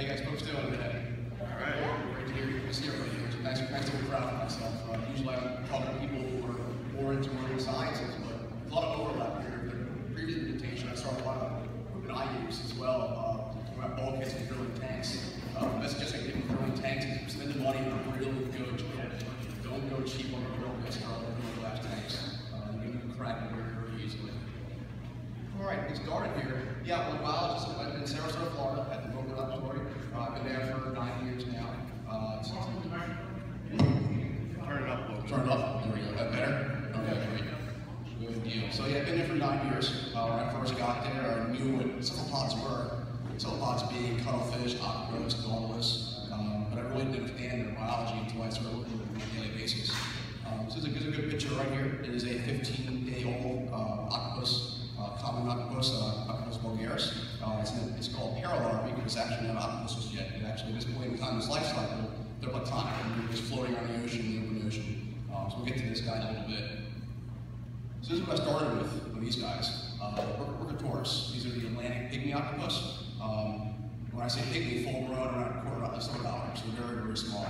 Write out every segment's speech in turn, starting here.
How you guys folks doing today? All right. Great to hear you. I see everybody here. It's a nice to be proud of myself. Usually I'm talking to people who are more into marine sciences, but a lot of overlap here. The previous presentation, I saw a lot of equipment I use as well. About bulkheads and drilling tanks. The message is I give them drilling tanks is spend the money on real good equipment. Don't go cheap on a real Mistral or real glass tanks. You can crack them very easily. All right, we started here. Yeah, I'm a biologist in Sarasota, Florida, at the Bogota Laboratory. I've been there for 9 years now. Turn it up a little. Turn it up. There we go. That better? Okay, great. Good deal. So yeah, I've been there for 9 years. When I first got there, I knew what cephalopods were. Cephalopods being cuttlefish, octopus, nautilus. But I really didn't understand their biology until I started looking at them on a daily basis. So there's a good picture right here. It is a 15-day-old octopus, common octopus, Octopus vulgaris. It's called paralarvae because it's actually not octopuses yet. It actually, at this point in time, its life cycle, they're platonic and they're just floating on the ocean, the open ocean. So we'll get to this guy in a little bit. So this is what I started with these guys. Corydoras. These are the Atlantic pygmy octopus. When I say pygmy, full grown, around $250, so very, very small.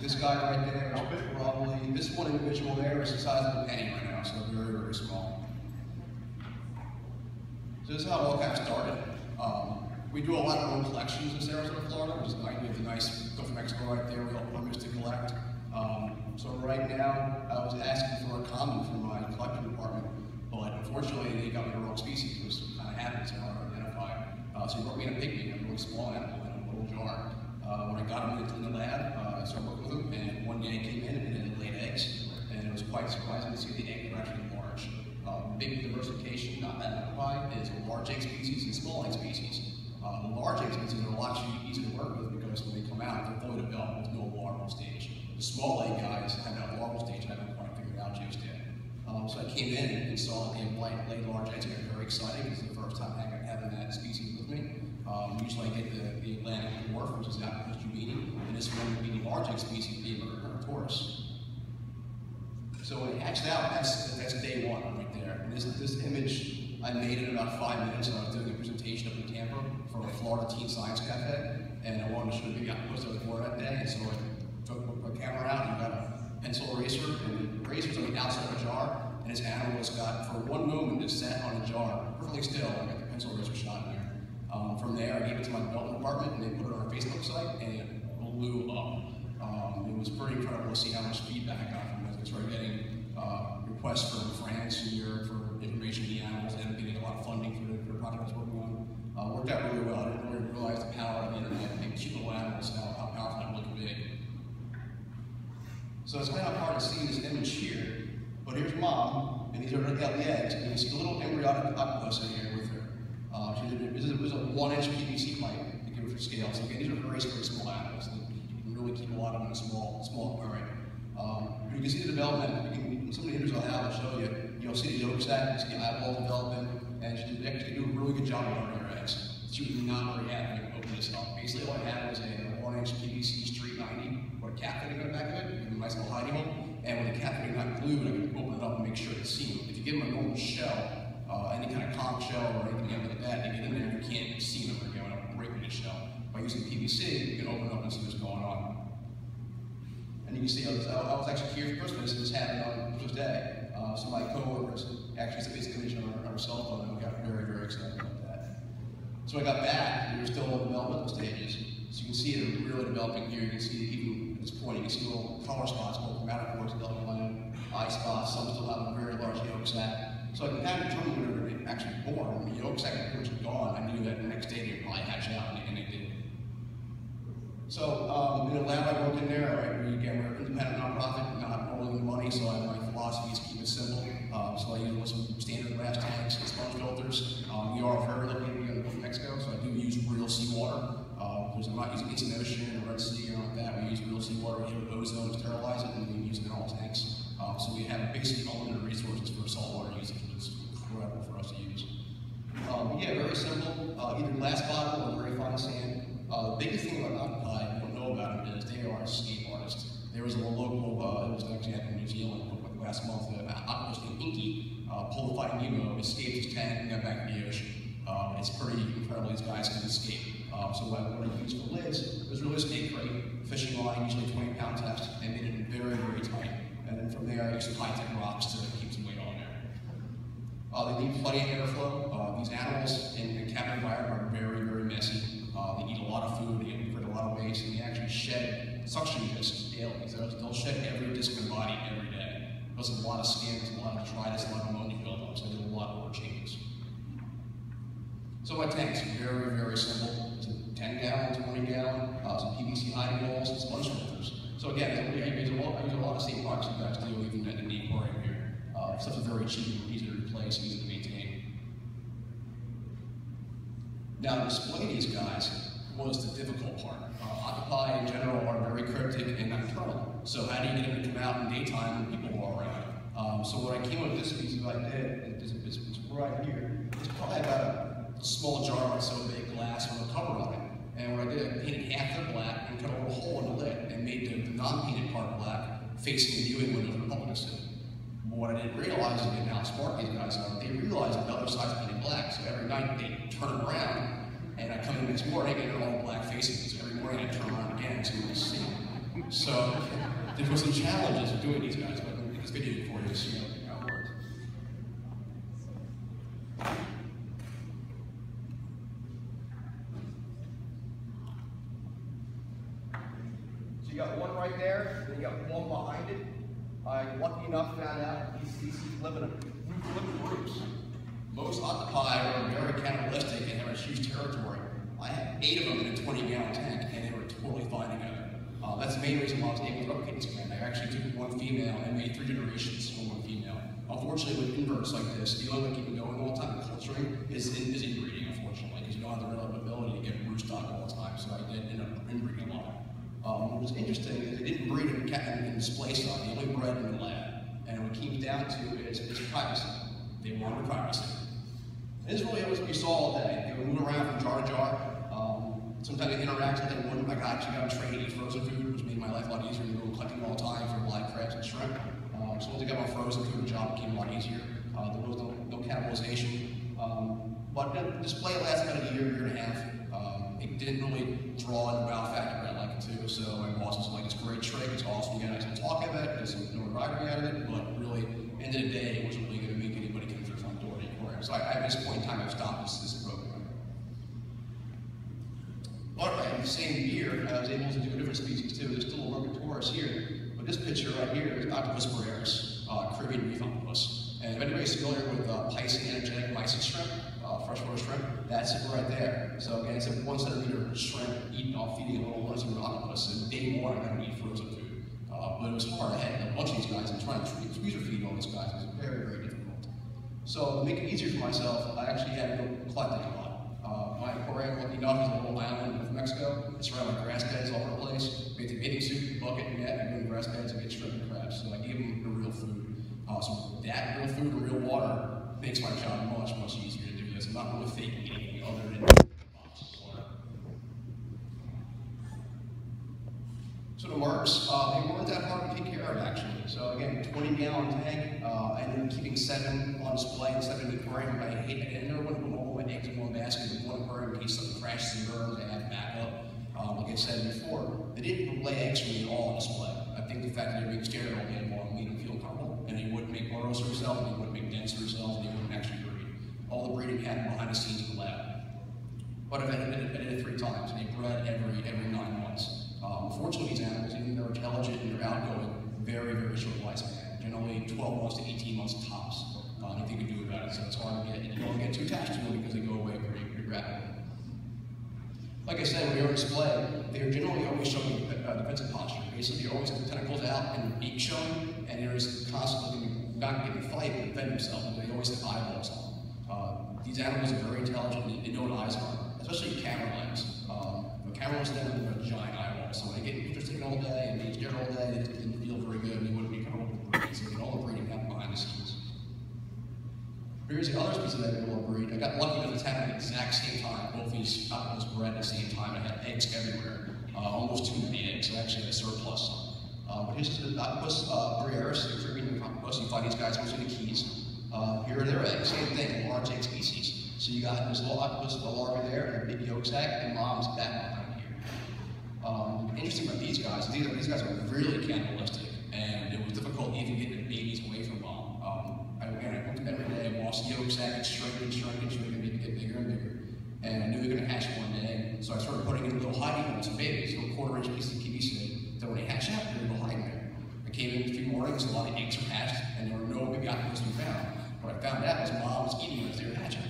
This guy right there is probably, this one individual there is the size of a penny right now, so very, very small. So this is how it all kind of started. We do a lot of our own collections in Sarasota, Florida, which is nice. We have the nice Gulf of Mexico right there, we help others to collect. So right now, I was asking for a comment from my collection department, but unfortunately, they got me the wrong species, which kind of happens, so hard to identify. So he brought me in a pygmy, a really small animal in a little jar. When I got him into the lab, I started working with him, and one day he came in and laid eggs, and it was quite surprising to see the eggs were actually large. Big diversification, not that high, is a large egg species and small egg species. The large egg species are a lot easier to work with because when they come out, they're fully developed with no larval stage. The small egg guys have that larval stage, and I haven't quite figured out just yet. So I came in and saw the laid large eggs. It was very exciting. This is the first time I'm having that species with me. Usually I get the Atlantic dwarf, which is Octopus jubini, and this one would be the large egg species being Corydoras. So when I hatched out, that's day one right there. And this image I made in about 5 minutes when I was doing a presentation up in Tampa for a Florida Teen Science Cafe, and I wanted to show the octopus that was born that day, and so I took my camera out and got a pencil eraser, and the eraser's on the outside of a jar, and this animal has got, for one moment, just sat on a jar, perfectly still, and I got the pencil eraser shot in there. From there, I gave it to my development department, and they put it on our Facebook site, and it blew up. It was pretty incredible to see how much feedback I got from it. I started getting requests from France and Europe for information on the animals, and getting a lot of funding for the project I was working on. Worked out really well. I didn't really realize the power of the internet and cute little animals, how powerful that looked big. So it's kind of hard to see this image here, but here's mom, and these are the eggs, and you see a little embryonic octopus in here with her. This is a 1-inch PVC pipe to give it for scale. So again, these are very, very small animals. You can really keep a lot of them in a small aquarium. You can see the development. Some of the images I'll have, I'll show you. You'll see the yolk sac, you see the eyeball development, and she actually do a really good job of her eggs. She was not very happy to open this up. Basically, all I had was a 1-inch PVC Street 90. Cat fitting on the back of it, a nice little hiding hole, and with the cat fitting not glued, I can open it up and make sure it's seen. If you give them a normal shell, any kind of conch shell or anything like that, they get in there and you can't see them again without breaking the shell. By using PVC, you can open it up and see what's going on. And you can see, I was actually here for Christmas, and this happened on Christmas Day. So my co-workers actually sent me this image on our cell phone, and we got very, very excited about that. So I got back, and we were still in developmental stages. So you can see it really developing here. You can see even at this point, you can see little color spots, little chromatophores, developing line, eye spots, some still have a very large yolk sac. So I can kind of determine whenever they actually born, when the yolk sac was gone, I knew that the next day they would probably hatch out, and they did. So in the lab I worked in there, right, we're an independent nonprofit, not rolling the money, so my philosophy is keep it simple. So I use some standard glass tanks and sponge filters. We are very located in the Gulf of Mexico, so I do use real seawater. Because I'm not using Indian Ocean or Red Sea or like that. We use real seawater, we have ozone to sterilize it, and we use it in all tanks. So we have basically unlimited resources for saltwater usage, which is incredible for us to use. Yeah, very simple. Either glass bottle or very fine sand. The biggest thing about octopi, you don't know about them, is they are escape artists. There was a local, it was actually happened in New Zealand last month, an octopus named Inky, pulled a fighting Nemo, escaped his tank, and got back in the ocean. It's pretty incredible these guys can escape. So what I used for lids was really a snake crate, fishing line, usually 20-pound test. They made it very, very tight. And then from there, I used high-tech rocks to keep some weight on there. They need plenty of airflow. These animals in the cabin environment are very, very messy. They eat a lot of food, they create a lot of waste, and they actually shed suction discs daily. They'll shed every disc in their body every day. There's a lot of skin, there's a lot of detritus, a lot of ammonia buildup, so they do a lot more changes. So my tank is very, very simple. It's a 10-gallon, 20-gallon, some PVC hiding walls, and sponge filters. So again, I use a lot of same products you guys do, even at the neat aquarium here. Stuff is very cheap, easy to replace, easy to maintain. Now to display these guys was the difficult part. Octopi in general are very cryptic and nocturnal. So how do you get them to come out in daytime when people are around? So what I came up with this piece of it's right here. It's probably about a small jar of so big glass with a cover on it. And what I did, I painted half the black and cut a little hole in the lid and made the non-painted part black facing the viewing window for the public to see. But what I didn't realize is how smart these guys are. They realized the other side's painted black, so every night they turn around. And I come in this morning and they're all black faces. Every morning I turn around again so we'll see. So there were some challenges of doing these guys, but I'm making this video for you to see how it works. So you got one right there, then you got one behind it. I, lucky enough, found out these species live in groups. Most octopi are very cannibalistic and have a huge territory. I had 8 of them in a 20-gallon tank, and they were totally fine together. That's the main reason why I was able to replicate this plant. I actually took one female and made 3 generations from one female. Unfortunately, with inverts like this, the only way you can go in all the time in culturing is inbreeding, unfortunately, because you don't have the real ability to get brood stock all the time, so I did end up inbreeding a lot. What was interesting is they didn't breed in display stock. They only bred in the lab. And what it came down to is privacy. They wanted privacy. This is really what we saw all day. They would move around from jar to jar. Sometimes they interact with them. One, my God, she got a tray to eat frozen food, which made my life a lot easier. We were collecting all the time for black crabs and shrimp. So once they got my frozen food job, it became a lot easier. There was no cannibalization. But the display lasted about a year and a half. It didn't really draw in the wow factor I like it too. So my boss was like, it's a great trick. It's awesome. You guys can talk about it. There's some notoriety out of it. But really, end of the day, it wasn't really good. So at this point in time, I've stopped this program. But in the same year, I was able to do a different species too. There's still a Corydoras here, but this picture right here is Octopus briareus, Caribbean reef octopus. And if anybody's familiar with Piscine energetic mysid shrimp, freshwater shrimp, that's it right there. So again, it's a 1 centimeter shrimp eating off feeding a little 1 centimeter octopus. And day one, I'm going to eat frozen food. But it was hard. I had a bunch of these guys and trying to freezer feed all these guys. It was very, very difficult. So to make it easier for myself, I actually had to go collecting a lot. My aquarium, lucky enough, is a little island in North Mexico. It's surrounded by grass beds all over the place. Made the bathing suit, bucket, and net, and doing grass beds and get shrimp and crabs. So I gave them the real food. So that real food and real water makes my job much, much easier to do this. I'm not really faking anything other than boxes of water. So the marks, they weren't that hard to take care of actually. So again, 20-gallon tank, and then keeping 7 on display and 7 in the aquarium. I hate it. I never want to put all my eggs in one basket with one aquarium in case something crashes and burns. I have backup. Like I said before, they didn't lay eggs for me at all on display. I think the fact that they were being scared all day long made them feel comfortable, and they wouldn't make burrows for themselves, and they wouldn't make dens for themselves, and they wouldn't actually breed. All the breeding happened behind the scenes in the lab. But I've edited it 3 times, and they bred every 9 months. Unfortunately, these animals, even though they're intelligent and they're outgoing, very, very short lifespan. Generally, 12 months to 18 months tops. Nothing you can do about it, so it's hard to get. And you don't get too attached to them because they go away pretty rapidly. Like I said, when they were on display, they're generally always showing defensive posture. Basically, they're always with the tentacles out and the beak showing, and they're just constantly not getting fight and defend themselves. They always have eyeballs on them. These animals are very intelligent. They know what eyes are, especially camera lens. Cameras then with a giant eyeball. So when they get interested all day and they get all day, it didn't feel very good and they wouldn't be comfortable with breeding. So they all the breeding happened behind the scenes. Here's the other species that I will breed. I got lucky enough to happen at the exact same time. Both these octopus bred at the same time. I had eggs everywhere, almost too many eggs. So actually, I had a surplus. But here's the octopus briareus, the Caribbean octopus. You find these guys mostly in the Keys. Here are their eggs. Same thing, large egg species. So you got this little octopus with a larvae there and a big yolk sac, and mom's back behind here. Interesting about these guys, these guys are really cannibalistic, and it was difficult even getting the babies away from mom. I went to bed every day and watched the yolk sac and shrink and shrink and shrink and make it get bigger and bigger. And I knew we were going to hatch one day, so I started putting in little hiding holes, some babies, little quarter-inch pieces of PVC, that when they hatch out, they were hiding there. I came in a few mornings, a lot of eggs were hatched, and there were no baby octopus to be found. What I found out was mom was eating them as they were hatching.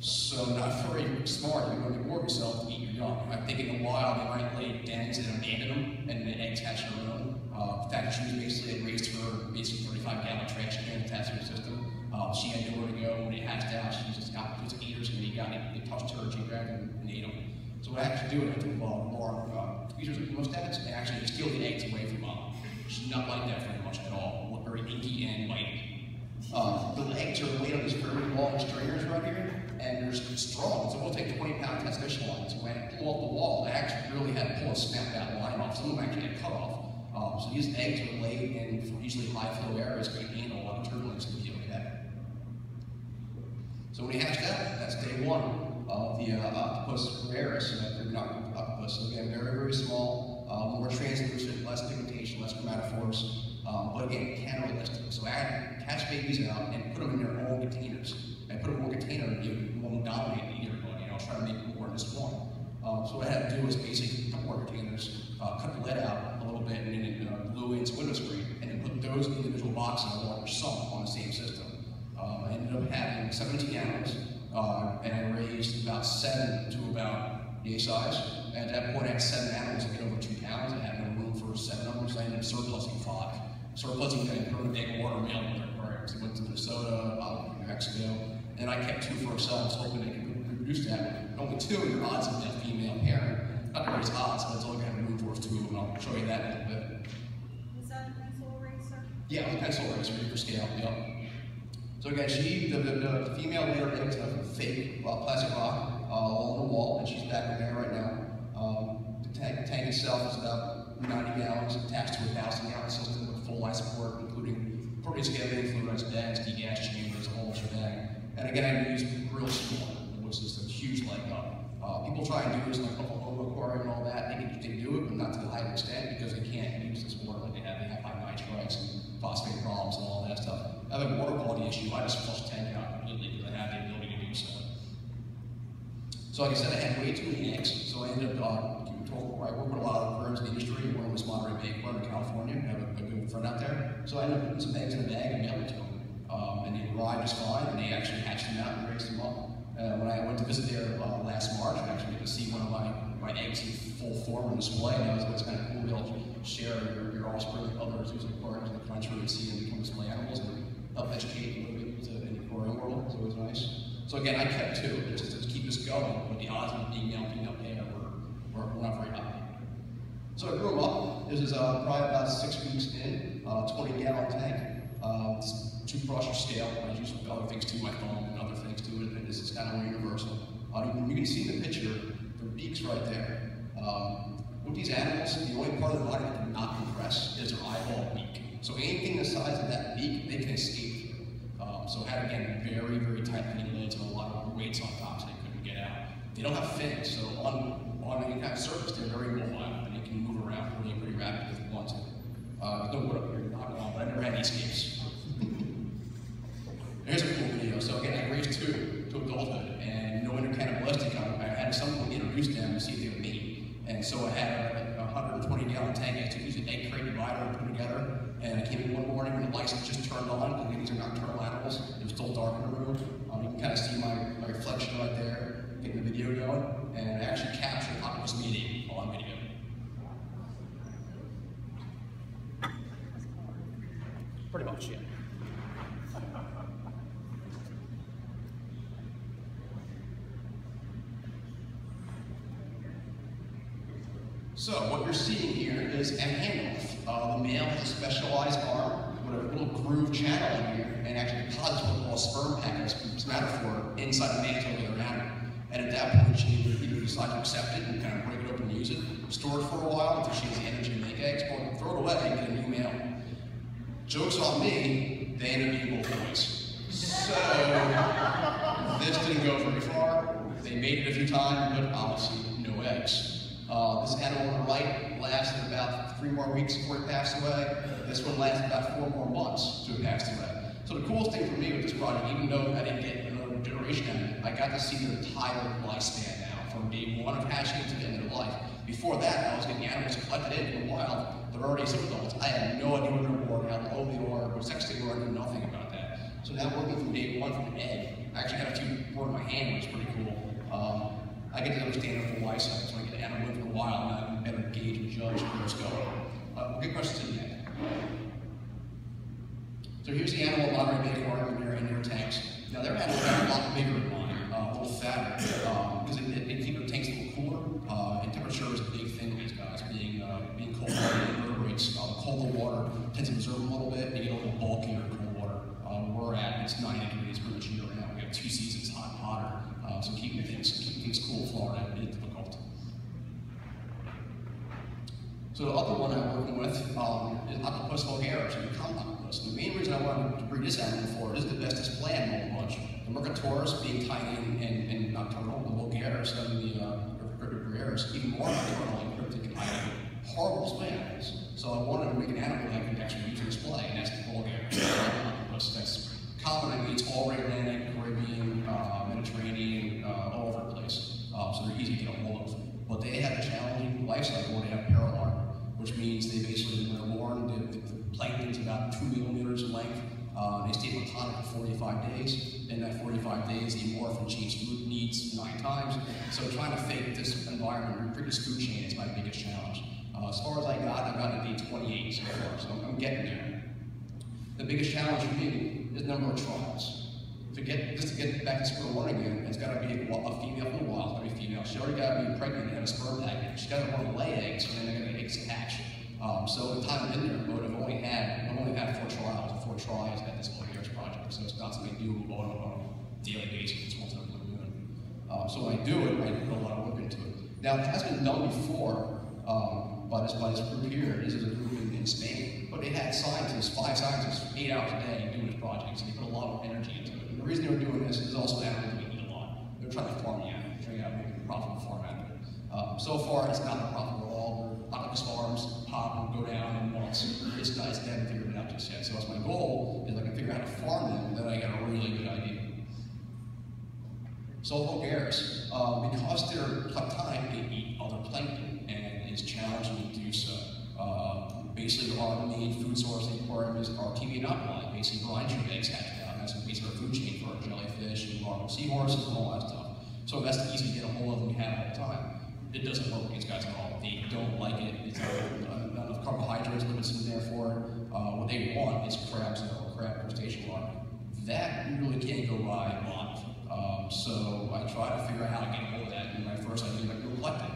So not very smart, you're going to reward yourself to eat your young. I think in the wild they might lay eggs and abandon them, and the eggs hatch on their own. In fact, she was basically raised her basically 35-gallon trash can attached to her system. She had nowhere to go. When they hatched out, she just got these eaters, and they touched her geographic and ate them. So what I had to do, I had to involve more features like most dads, and actually steal the eggs away from mom. She's not like that very much at all. Look very inky and white. The eggs are laid on these very long stringers right here, and they're strong. So we'll take 20-pound transmission lines. So when I pull off the wall, I actually really had to pull a snap-out line off. Some of them actually had cut off. So these eggs were laid in usually high-flow areas, going to handle a lot of turbulence and deal with that. So when we hatched out, that's day one of the Octopus briareus, so again, very, very small, more translucent, less pigmentation, less chromatophores, but again, cannibalistic. So I had to catch babies out and put them in their own containers. I put them in one container and give one dominant either, but you know, try to make them more in this one. So what I had to do was basically cut more containers, cut the lead out a little bit, and then glue in some window screen, and then put those individual boxes along or sump on the same system. I ended up having 17 animals, and I raised about 7 to about yay size. At that point, I had 7 animals that get over 2 pounds. I had no room for 7 of them, so I ended up surplusing 5. Surplusing them and putting a big water mail in their aquariums. They went to Minnesota, New Mexico, and I kept 2 for ourselves, hoping they could reproduce that. But only 2 in your odds of that female parent. Not the greatest odds, but it's only going to have room for 2 of them. I'll show you that in a little bit. Was that a pencil racer? Yeah, it was a pencil racer for scale. Yep. So again, she, the female layer eggs of a fake plastic rock on the wall, and she's back in there right now. The tank itself is about 90 gallons, attached to a 1,000-gallon system with full life support, including proteascaling, fluorescent bags, degas chambers, a whole shebang. And again, I used real small, which is a huge leg up. People try and do this like a whole aquarium and all that. They can do it, but not to the high extent because they can't use this water like they have. They have high nitrites and phosphate problems and all that stuff. I have a water quality issue, I just flush the tank out completely because I have the ability to do so. So like I said, I had way too many eggs, so I ended up, I work with a lot of aquariums in the industry. One was Monterey Bay, one in California, I have a good friend out there. So I ended up putting some eggs in a bag and mailing to them. And they arrived just fine, and they actually hatched them out and raised them up. When I went to visit there last March, I actually got to see one of my eggs in full form on display, and that was kind of cool to be able to share your offspring with others who's aquariums in the country and see them become display animals. Help educate a little bit in the aquarium world, so it was nice. So again, I kept 2 just to keep us going, but the odds of being male and female pair were not very high. So I grew up. This is probably about 6 weeks in, 20-gallon tank, toothbrush or scale. I use other things to my phone and other things to it, and this is kind of universal. You can see in the picture, their beaks right there. With these animals, the only part of the body that does not compress is their eyeball beak. So anything the size of that beak, they can escape through. So had again very, very tight fitting lids and a lot of weights on top so they couldn't get out. They don't have fins, so on any kind of surface, they're very mobile and they can move around really pretty rapidly if they want to. Don't put up here, not wrong, but I never had any escapes. There's a cool video. So again, I raised 2 to adulthood and no intercannibalistic. I had someone introduce them to see if they would mate. And so I had a 120-gallon tank. I had to use an egg crate divider and put together. And I came in one morning when the lights just turned on, because these are nocturnal animals. It was still dark in the room. You can kind of see my reflection right there, getting the video going. And I actually captured Octopus meeting on video. Pretty much, yeah. So what you're seeing here is a handoff. The male has a specialized arm with a little groove channel in here and actually deposits what we call sperm packets, spermatophore, inside the mantle of the other animal. And at that point, she either decides to accept it and kind of break it open and use it, store it for a while until she has the energy to make eggs, or throw it away and get a new male. Joke's on me, they end up being both boys. So This didn't go very far. They made it a few times, but obviously no eggs. This animal on the right lasted about 3 more weeks before it passed away. This one lasted about 4 more months to it passed away. So the coolest thing for me with this project, even though I didn't get another generation out of it, I got to see their entire lifespan now, from day 1 of hatching to the end of life. Before that, I was getting animals collected in the wild. They're already sub-adults. I had no idea what they were born, how old they were, what sex they were, I knew nothing about that. So now working from day 1 from an egg, I actually had a few born in my hand, which was pretty cool. I get to understand their full life cycle, so I get an animal in for a while, and I'm better gauge and judge where it's going. We'll get questions in the end. So here's the animal Monterey Bay aquarium in their tanks. Now their animals are a lot bigger than mine, a little fatter, because they keep their tanks a little cooler. And temperature is a big thing with these guys, being cold water invertebrates. Cold water tends to absorb a little bit, and you get a little bulkier cold water. We're at, it's 90 degrees pretty much year right now. We have 2 seasons hot and hotter, so keeping things cool in Florida is difficult. So the other one I'm working with is Octopus vulgaris, or the common octopus. The main reason I wanted to breed this animal in Florida is the best display animal in the bunch. The Corydoras being tiny and nocturnal, the vulgaris and the even more nocturnal and cryptic and horrible display animals. So I wanted to make an animal that I could actually use to display, and that's the vulgaris. That's common, I mean, it's all Atlantic, Caribbean, Mediterranean, all over the place. So they're easy to get a hold of. But they have a challenging life cycle where they have peril armor, which means they basically, when they're born, the plankton's about 2 millimeters in length. They stay platonic for 45 days. In that 45 days, they morph and change food needs 9 times. So trying to fake this environment, this food chain is my biggest challenge. As far as I got to day 28 so far, so I'm getting there. The biggest challenge for me is the number of trials. Just to get back to square one again, it's got to be a female from the wild, every female. She already got to be pregnant and have a sperm package. She's got to want to lay eggs, and then they're going to eggs hatch. So in time in their mode, I've only had 4 trials at this vulgaris project, so it's not something doable on a daily basis. It's once in a blue moon. So when I do it, I put a lot of work into it. Now it has been done before by this group here. This is a group in Spain, but they had scientists, 5 scientists, 8 hours a day doing this project, so they put a lot of energy into it. And the reason they were doing this is also animals we eat a lot. They're trying to farm the animal, trying to make a profitable farm out of it. So far, it's not a profitable. Octopus farms pop and go down in months. It's nice to haven't figured it out just yet. So that's my goal, is I can figure out how to farm them, and then I got a really good idea. So vulgaris, because they're platonic, they eat other plankton, and it's challenging to do so. Basically, our main food source in the aquarium is our TV anopoli, basically brine shrimp eggs hatched out. That's basically our food chain for our jellyfish and larval seahorses and all that stuff. So that's easy to get a hold of and we have all the time. It doesn't work with these guys at all. They don't like it. It's not enough carbohydrates, limits in there for it. What they want is crabs or crab crustacean larvae. That you really can't go by a lot. So I try to figure out how to get hold of that. And my first idea, I go collect it.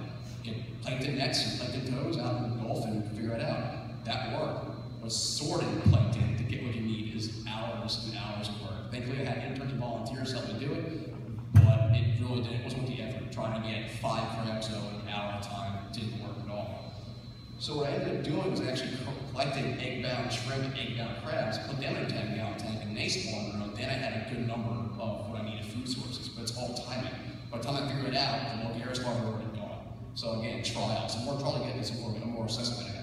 Get plankton nets and plankton toes out in the Gulf and figure it out. That worked. But sorting plankton to get what you need is hours and hours of work. Thankfully, I had interns and volunteers help me do it. But it really didn't, it wasn't worth the effort trying to get 5 crabs in an hour at a time. It didn't work at all. So what I ended up doing was actually collecting egg-bound shrimp, egg-bound crabs, put them in a 10-gallon tank, and they spawned around. Then I had a good number of what I needed food sources, but it's all timing. By the time I figured it out, the vulgaris larvae were already gone. So again, trials. The more trial I get, the more assessment I have.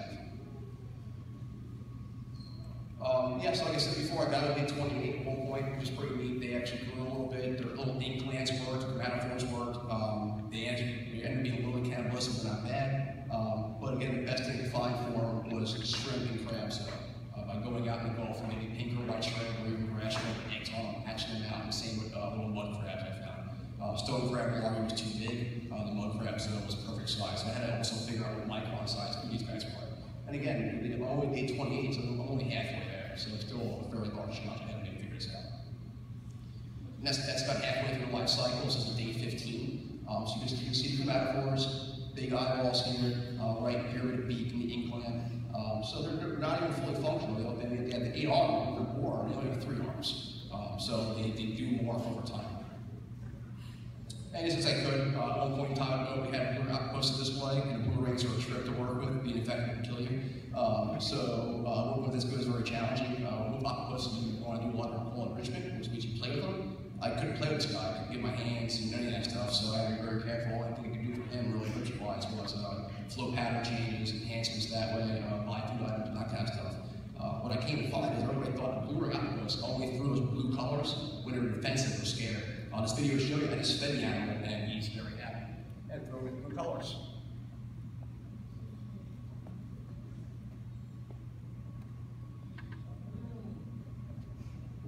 So like I said before, I got a big 28 at one point, which is pretty neat. They actually grew a little bit. Their little ink glands worked, their gramophores worked. They ended up being a little cannibalistic, but not bad. But again, the best thing to find for them was shrimp and crabs. By going out in the Gulf and maybe pink or white shrimp, or even grass shrimp, and eggs on them, hatching them out. And the same with little mud crabs I found. Stone crab larvae was too big. The mud crab zone was a perfect size. So I had to also figure out what micron size these guys were. And again, I'm only day 28, so I'm only halfway there. So it's still a fairly large challenge ahead of me to figure this out. And that's about halfway through the life cycle, so it's day 15. So you can see the gramophores, big eyeballs here, right here with a beak and the ink gland. So they're not even fully functional. They have the 8 arms when they're born, they only have 3 arms. So they do morph over time. And just as I could, at one point in time ago, we had a blue octopus display, and the blue rings are a trip to work with, being infected can kill you. Working with this good is very challenging. With octopus, you want to do a lot of enrichment, which means you play with them. I couldn't play with this guy, I couldn't get my hands and none of that stuff, so I had to be very careful. One thing I could do for him really budget-wise was flow pattern changes, enhancements that way, buy food items, that kind of stuff. What I came to find is everybody thought the blue octopus, all the way through was blue colors, when they were defensive or scared. On this video show you, I just fed the animal and he's very happy. And throw it in blue colors.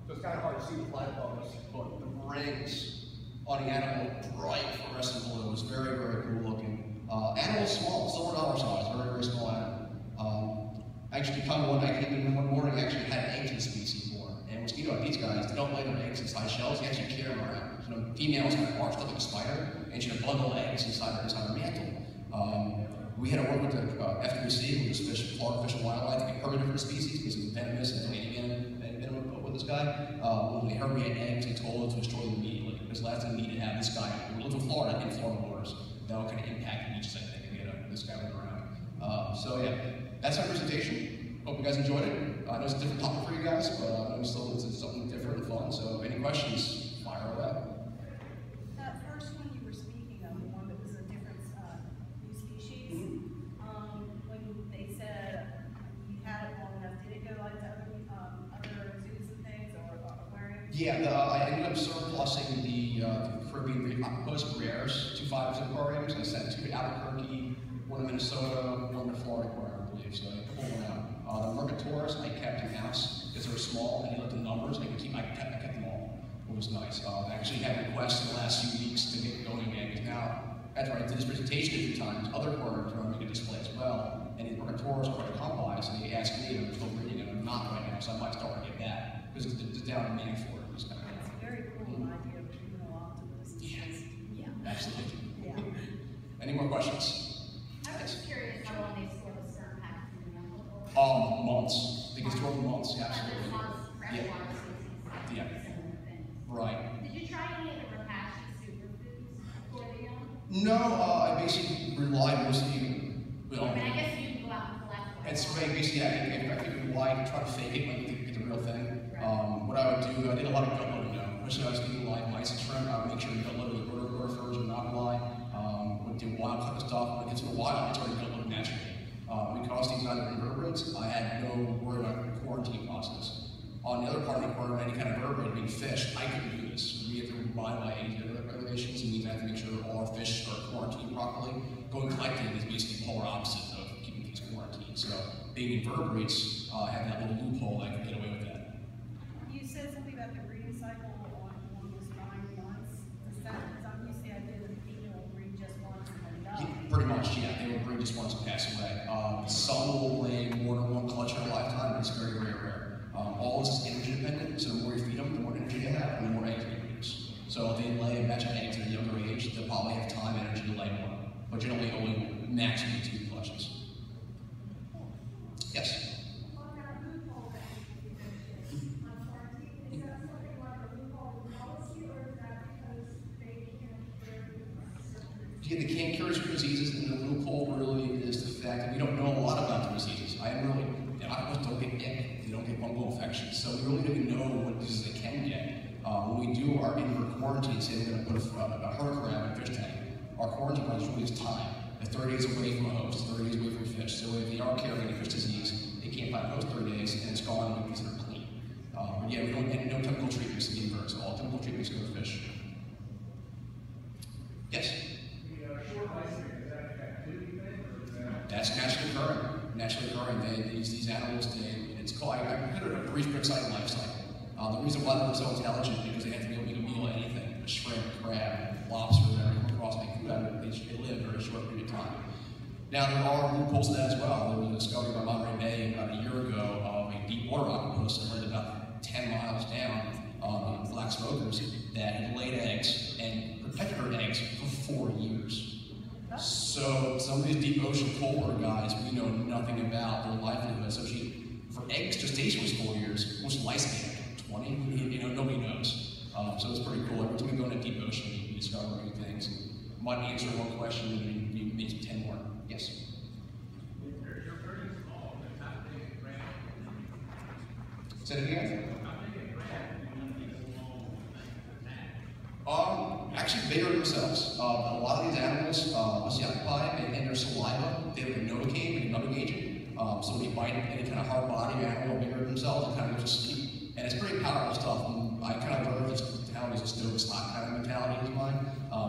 So it's kind of hard to see the fly colors, but the rings on the animal, bright fluorescent blue. It was very, very cool looking. Animal's small, silver dollar size, very, very small animal. Actually, found one I came in one morning, actually had an ancient species born. And what's neat about these guys, they don't lay their eggs inside shells, they actually carry them around. You know, females kind of marched up like a spider, and she had a bundle of eggs inside her mantle. We had to work with the FWC, which is Florida Fish and Wildlife. They heard different species because it was venomous and venom with this guy. When they heard we had eggs, they told us to destroy them immediately. Because last time we needed to have this guy, we lived in Florida, in Florida waters. That would kind of impact each side, and you know, this guy went around. So yeah. That's our presentation. Hope you guys enjoyed it. I know it's a different topic for you guys, but I'm still it's something different and fun. So any questions, fire away. That first one you were speaking of, the one that was a different new species, when they said you had it long enough, did it go like to other zoos and things or aquariums? Yeah, I ended up surplusing the Caribbean Octopus briareus, 2.5% aquariums, and I sent two to Albuquerque, one to Minnesota, one to Florida aquarium. So I pulled them out. The Mercatoris I kept in house because they were small and he looked at the numbers and I kept them all. It was nice. I actually had requests in the last few weeks to get going again. Now, after I did this presentation a few times, other aquariums were making a display as well. And the Mercatoris are quite complex and they asked me if I'm still breeding and I'm not right now, so I might start to get that because it's down in demand for it. It's kind of that's a very cool idea of juvenile octopus. Yes. Yeah. Absolutely. Yeah. Any more questions? I was curious how long they've stored the sperm pack in the envelope. Months. I think it's 12 months, absolutely. Yeah. Yeah. Right. Did you try any of the Rapashi superfoods for the young? No, I basically relied mostly on. I guess you can go out and collect one. It's basically, yeah, I think relied try to fake it when you get the real thing. Right. What I would do, I did a lot of gut loading, especially I was getting live mice and shrimp. I would make sure you gut loaded the order furs or not live. Do wild type of stuff. When it gets to the wild, it's already built up naturally. We crossed these out of invertebrates. I had no worry about the quarantine process. On the other part of the aquarium, any kind of vertebrate being fish, I couldn't do this. We have to abide by any other regulations, and we have to make sure all our fish are quarantined properly. Going collecting is basically polar opposite of keeping things quarantined. So being invertebrates, I had that little loophole that I could get away with that. You said something about the breeding cycle on those 9 months. Is that obviously the idea that people breed just once? Yeah, pretty much, yeah. They will bring just once and pass away. Some will lay more than one clutch in a lifetime, but it's very, very rare. All this is energy dependent, so the more you feed them, the more energy they have, and the more eggs they produce. So if they lay a batch of eggs at a younger age, they'll probably have time and energy to lay more. But generally, only maximum 2 clutches. Yes? The can cures for diseases, and the loophole really is the fact that we don't know a lot about the diseases. The octopus don't get ick, they don't get fungal infections, so we really don't even know what diseases they can get. When we do our indoor quarantine, say we're going to put a hermit crab in a fish tank, our quarantine runs really is time. They're 30 days away from a host, 30 days away from a fish, so if they are carrying a fish disease, they can't find a host 30 days, and it's gone and it's not clean. But yeah, we don't get no chemical treatments to the birds, all chemical treatments go to fish. Yes? That's naturally occurring. Naturally occurring, these animals, it's called, I consider it a brief exciting life cycle. The reason why they're so intelligent is because they have to be able to make a meal of anything, a shrimp, crab, lobster, everything across, make food out of it. They live for a short period of time. Now, there are loopholes to that as well. There was a discovery by Monterey Bay about a year ago of a deep water octopus that lived about 10 miles down on black smokers that had laid eggs and protected her eggs for 4 years. So some of these deep ocean polar guys, we know nothing about their livelihood. So she, for eggs, gestation was 4 years. Was lifespan 20? You know, nobody knows. So it's pretty cool. Every time we go into deep ocean, we discover new things. And might answer one question, and we maybe 10 more. Yes. You're pretty small. How big a gram? Say it again. How big a gram? a lot of these animals osteotypi, and in their saliva, they have a novocaine and a numbing agent. So when you bite any kind of hard body animal, bigger than themselves, it kind of just sleep. And it's pretty powerful stuff. And I kind of learned this mentality is a stock kind of mentality is mine.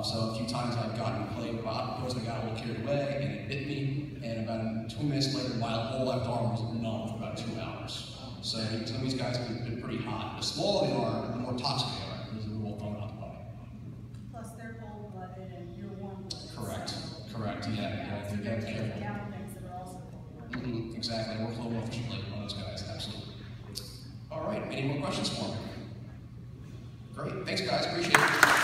So a few times I've gotten played with octopus and I got a little carried away and it bit me. And about 2 minutes later, my whole left arm was numb for about 2 hours. So some of these guys have been pretty hot. The smaller they are, the more toxic they are. There's a rule thrown out the body. Plus, they're cold-blooded and you're warm-blooded. Correct. So correct. Yeah. So they're taking down things that are also cold-blooded. Mm-hmm. Exactly. We're flow efficiently on those guys. Absolutely. All right. Any more questions for me? Great. Thanks, guys. Appreciate it.